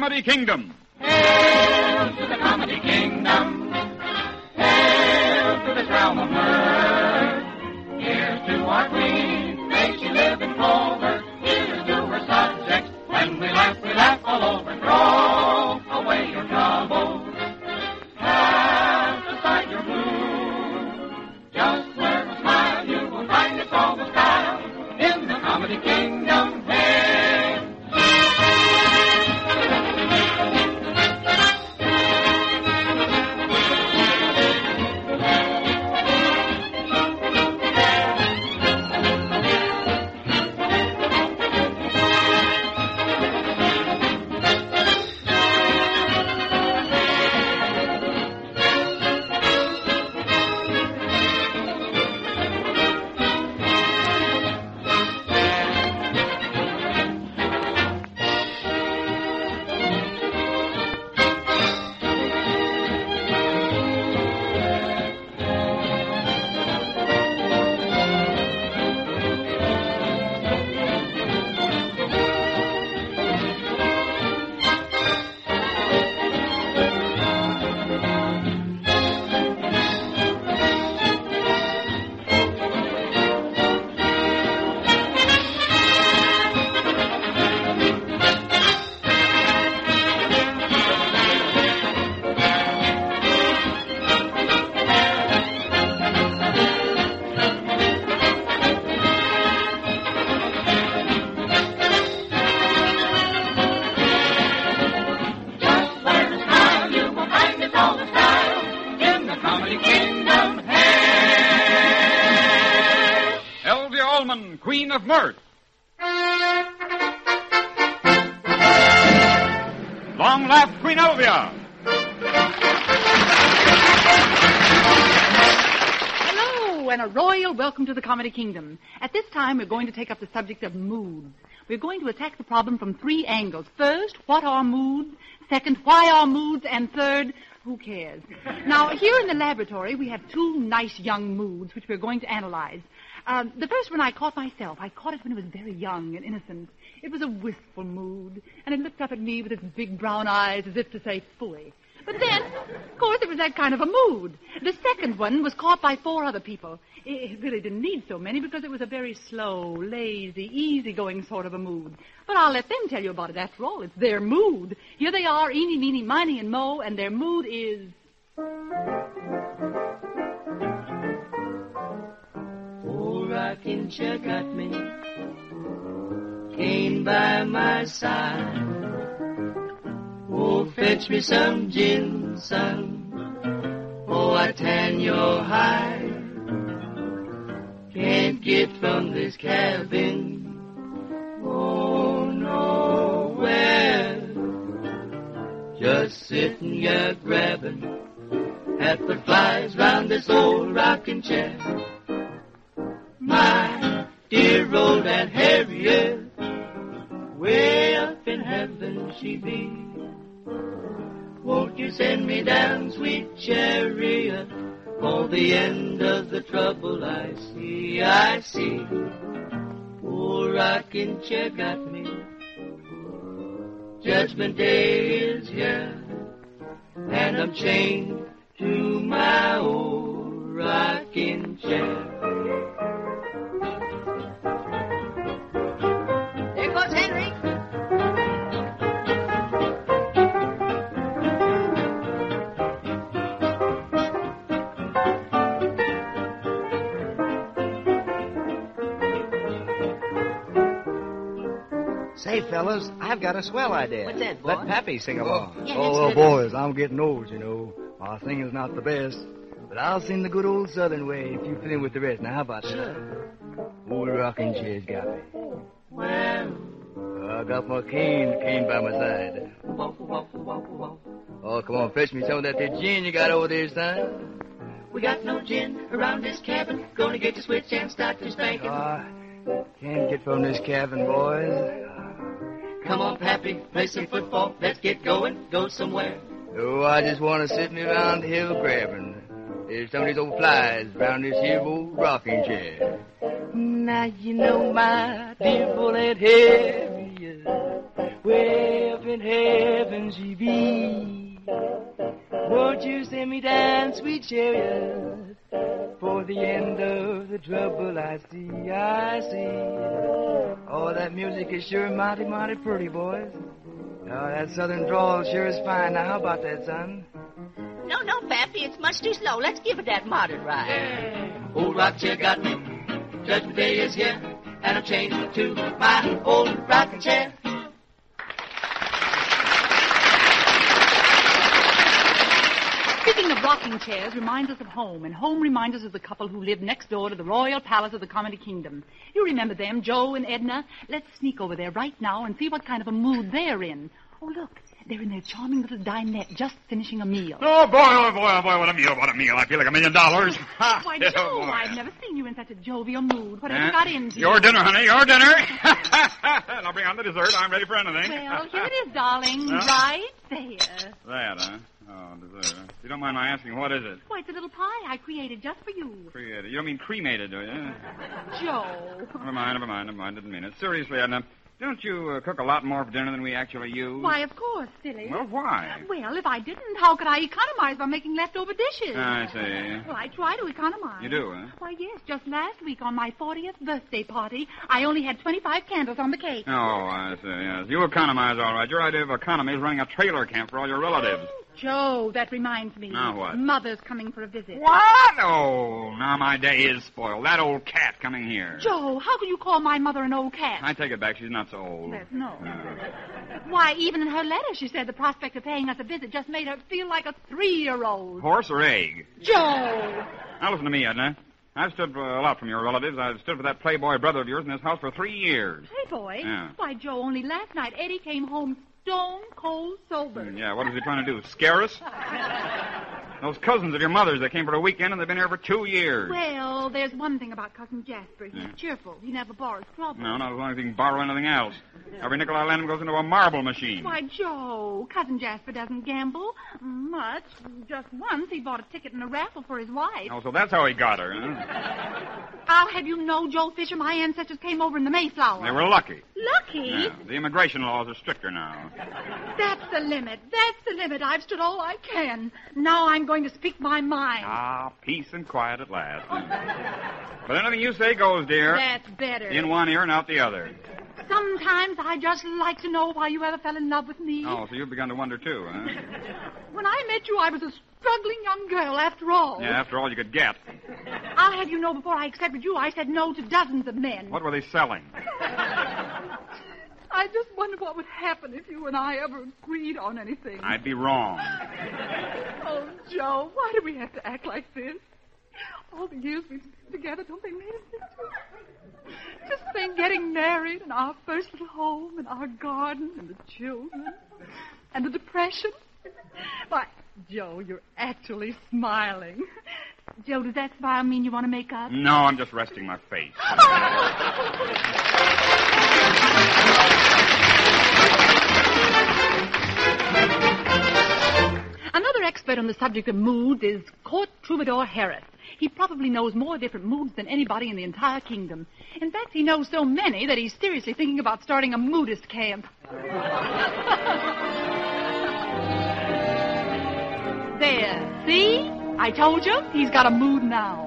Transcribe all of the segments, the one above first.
Comedy Kingdom. Hail to the Comedy Kingdom. Hail to the crown of mirth. Here's to our queen, may she live in clover. Here's to her subjects, when we laugh all over. Throw away your trouble, cast aside your gloom. Just wear a smile, you will find it's all the style in the Comedy Kingdom. Queen of Mirth. Long laugh, Queen Elvia. Hello, and a royal welcome to the Comedy Kingdom. At this time, we're going to take up the subject of moods. We're going to attack the problem from three angles. First, what are moods? Second, why are moods? And third, who cares? Now, here in the laboratory, we have two nice young moods, which we're going to analyze. The first one I caught myself. I caught it when it was very young and innocent. It was a wistful mood, and it looked up at me with its big brown eyes as if to say, "Fooey." But then, of course, it was that kind of a mood. The second one was caught by four other people. It really didn't need so many because it was a very slow, lazy, easygoing sort of a mood. But I'll let them tell you about it. After all, it's their mood. Here they are, Eeny, Meeny, Miny, and Moe, and their mood is... Rocking chair got me, came by my side. Oh, fetch me some gin, son. Oh, I tan your hide. Can't get from this cabin, oh, nowhere. Just sitting here grabbing at the flies round this old rocking chair. My dear old Aunt Harriet, way up in heaven she be. Won't you send me down, sweet chariot, for the end of the trouble I see, I see. Old rocking chair got me. Judgment day is here, and I'm chained to my old rocking chair. Say, fellas, I've got a swell idea. What's that, boy? Let Pappy sing along. Yeah, oh, boys, I'm getting old, you know. My singing's not the best, but I'll sing the good old Southern way if you fit in with the rest. Now, how about that? Old rocking chair's got me. Well, I got my cane by my side. Oh, come on, fetch me some of that there gin you got over there, son. We got no gin around this cabin. Gonna get the switch and start this banking. Can't get from this cabin, boys. Come on, Pappy, play some football. Let's get going, go somewhere. Oh, I just want to sit me around here grabbing. There's some of these old flies around this here old rocking chair. Now you know, my dear old Aunt Harriet, way up in heaven she be. Won't you send me down, sweet chariot, for the end of the trouble I see, I see. Oh, that music is sure mighty, mighty pretty, boys. Oh, that southern drawl sure is fine. Now, how about that, son? No, no, Pappy, it's much too slow. Let's give it that modern ride. Old rock chair got me. Judgment Day is here, and I'm changing to my old rocking chair. Speaking of rocking chairs reminds us of home, and home reminds us of the couple who lived next door to the royal palace of the Comedy Kingdom. You remember them, Joe and Edna? Let's sneak over there right now and see what kind of a mood they're in. Oh, look, they're in their charming little dinette, just finishing a meal. Oh, boy, what a meal, what a meal. I feel like $1 million. Why, Joe, oh, I've never seen you in such a jovial mood. What have you got into? Your dinner, honey, your dinner. And I'll bring on the dessert. I'm ready for anything. Well, here it is, darling, right there. That, huh? Oh, dessert. If you don't mind my asking, what is it? Why, it's a little pie I created just for you. Created? You don't mean cremated, do you? Joe. Never mind. Didn't mean it. Seriously, Edna. Don't you cook a lot more for dinner than we actually use? Why, of course, silly. Well, why? Well, if I didn't, how could I economize by making leftover dishes? I see. Well, I try to economize. You do, huh? Why, yes. Just last week on my 40th birthday party, I only had 25 candles on the cake. Oh, I see, yes. You economize, all right. Your idea of economy is running a trailer camp for all your relatives. Joe, that reminds me. Now what? Mother's coming for a visit. What? Oh, now my day is spoiled. That old cat coming here. Joe, how can you call my mother an old cat? I take it back. She's not so old. Yes, no. Why, even in her letter, she said the prospect of paying us a visit just made her feel like a 3-year-old. Horse or egg? Joe! Now listen to me, Edna. I've stood for a lot from your relatives. I've stood for that playboy brother of yours in this house for 3 years. Playboy? Yeah. Why, Joe, only last night Eddie came home stone cold sober. Yeah, what is he trying to do, scare us? Those cousins of your mother's, they came for a weekend and they've been here for 2 years. Well, there's one thing about Cousin Jasper. He's cheerful. He never borrows trouble. No, not as long as he can borrow anything else. Every nickel I lend him goes into a marble machine. Why, Joe, Cousin Jasper doesn't gamble much. Just once he bought a ticket in a raffle for his wife. Oh, so that's how he got her, huh? I'll have you know, Joe Fisher, my ancestors came over in the Mayflower. They were lucky. Lucky? Yeah, the immigration laws are stricter now. That's the limit. That's the limit. I've stood all I can. Now I'm going to speak my mind. Ah, peace and quiet at last. But anything you say goes, dear. That's better. In one ear and out the other. Sometimes I just like to know why you ever fell in love with me. Oh, so you've begun to wonder, too, huh? When I met you, I was a struggling young girl, after all. Yeah, after all you could get. I'll have you know, before I accepted you, I said no to dozens of men. What were they selling? I just wondered what would happen if you and I ever agreed on anything. I'd be wrong. Oh, Joe, why do we have to act like this? All the years we've been together, don't they miss it? Just think, getting married and our first little home and our garden and the children and the depression. Why, Joe, you're actually smiling. Joe, does that smile mean you want to make up? No, I'm just resting my face. Another expert on the subject of moods is Court Troubadour Harris. He probably knows more different moods than anybody in the entire kingdom. In fact, he knows so many that he's seriously thinking about starting a moodist camp. There, see? I told you, he's got a mood now.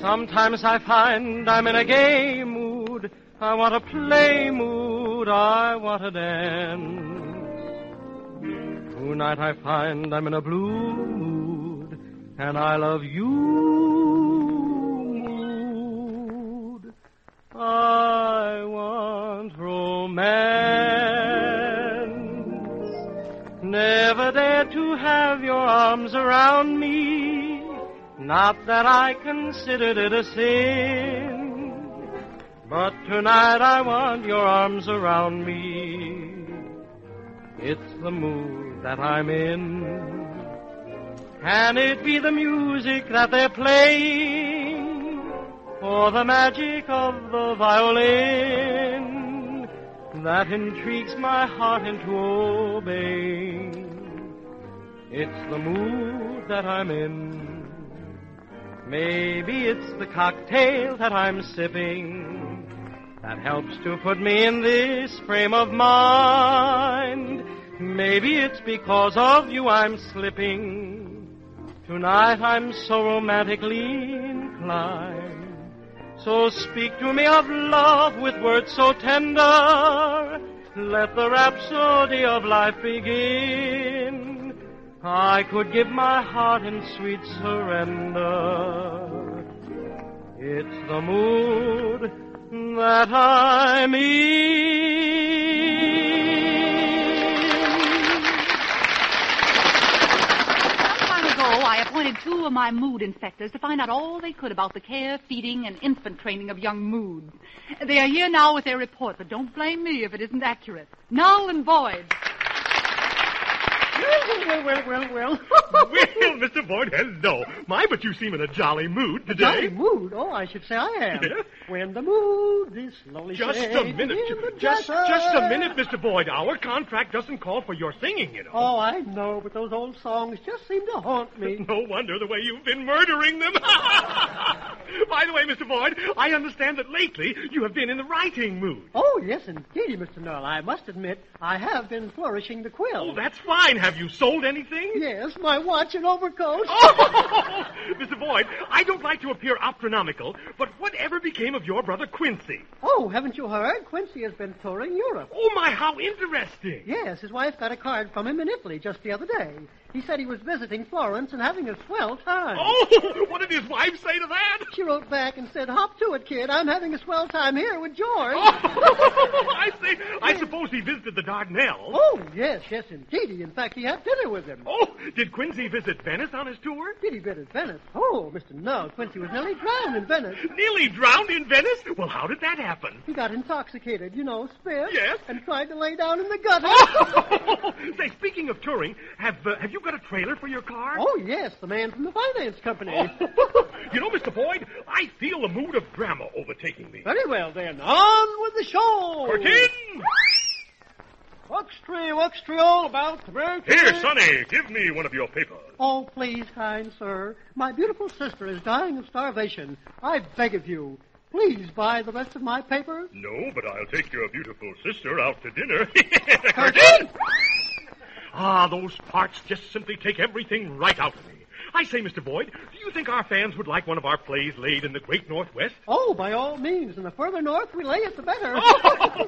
Sometimes I find I'm in a gay mood. I want to play mood. I want to dance. Tonight I find I'm in a blue mood. And I love you mood. I want romance. Never dare to have your arms around me. Not that I considered it a sin, but tonight I want your arms around me. It's the mood that I'm in. Can it be the music that they're playing, or the magic of the violin that intrigues my heart into obeying? It's the mood that I'm in. Maybe it's the cocktail that I'm sipping that helps to put me in this frame of mind. Maybe it's because of you I'm slipping. Tonight I'm so romantically inclined. So speak to me of love with words so tender. Let the rhapsody of life begin. I could give my heart in sweet surrender. It's the mood that I'm in. Some time ago, I appointed two of my mood inspectors to find out all they could about the care, feeding, and infant training of young moods. They are here now with their report, but don't blame me if it isn't accurate. Null and void. Well, Mr. Void, hello. My, but you seem in a jolly mood today. Jolly mood? Oh, I should say I am. Yeah. When the mood is slowly... Just a minute, Mr. Void. Our contract doesn't call for your singing, you know. Oh, I know, but those old songs just seem to haunt me. No wonder, the way you've been murdering them. By the way, Mr. Void, I understand that lately you have been in the writing mood. Oh, yes, indeedy, Mr. Null. I must admit, I have been flourishing the quill. Oh, that's fine. Have you sold anything? Yes, my watch and overcoat. Oh, Mr. Void, I don't like to appear astronomical, but whatever became of your brother Quincy? Oh, haven't you heard? Quincy has been touring Europe. Oh, my, how interesting. Yes, his wife got a card from him in Italy just the other day. He said he was visiting Florence and having a swell time. Oh, what did his wife say to that? She wrote back and said, "Hop to it, kid. I'm having a swell time here with George." Oh, I see. Yes. I suppose he visited the Dardanelles. Oh, yes, indeedy. In fact, he had dinner with him. Oh, did Quincy visit Venice on his tour? Did he visit Venice? Oh, Mr. No, Quincy was nearly drowned in Venice. Nearly drowned in Venice? Well, how did that happen? He got intoxicated, you know, spit. Yes. And tried to lay down in the gutter. Oh. Say, speaking of touring, have you got a trailer for your car? Oh, yes, the man from the finance company. Oh. You know, Mr. Boyd, I feel the mood of drama overtaking me. Very well, then. On with the show. Curtain! Wuxtry, all about the bird. Here, Sonny, give me one of your papers. Oh, please, kind sir. My beautiful sister is dying of starvation. I beg of you. Please buy the rest of my papers. No, but I'll take your beautiful sister out to dinner. Curtain! Ah, those parts just simply take everything right out of me. I say, Mr. Boyd, do you think our fans would like one of our plays laid in the great Northwest? Oh, by all means. And the further north we lay it, the better. Oh!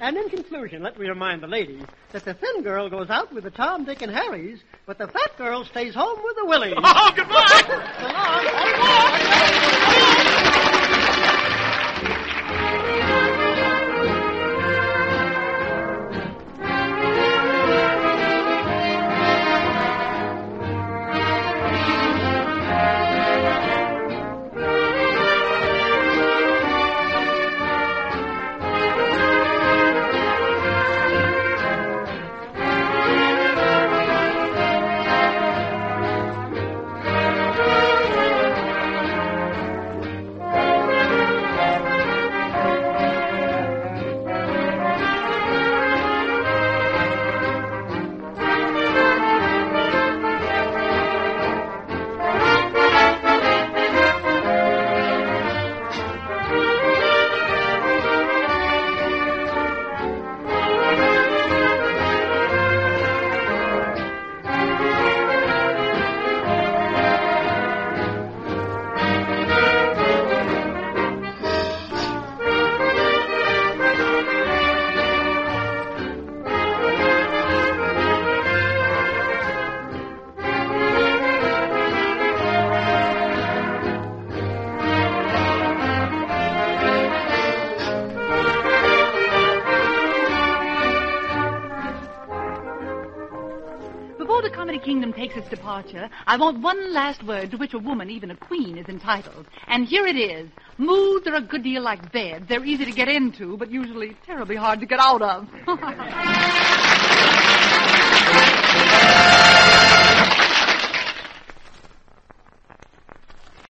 And in conclusion, let me remind the ladies that the thin girl goes out with the Tom, Dick, and Harrys, but the fat girl stays home with the Willies. Oh, goodbye! So long. Its departure, I want one last word to which a woman, even a queen, is entitled. And here it is. Moods are a good deal like beds. They're easy to get into, but usually terribly hard to get out of.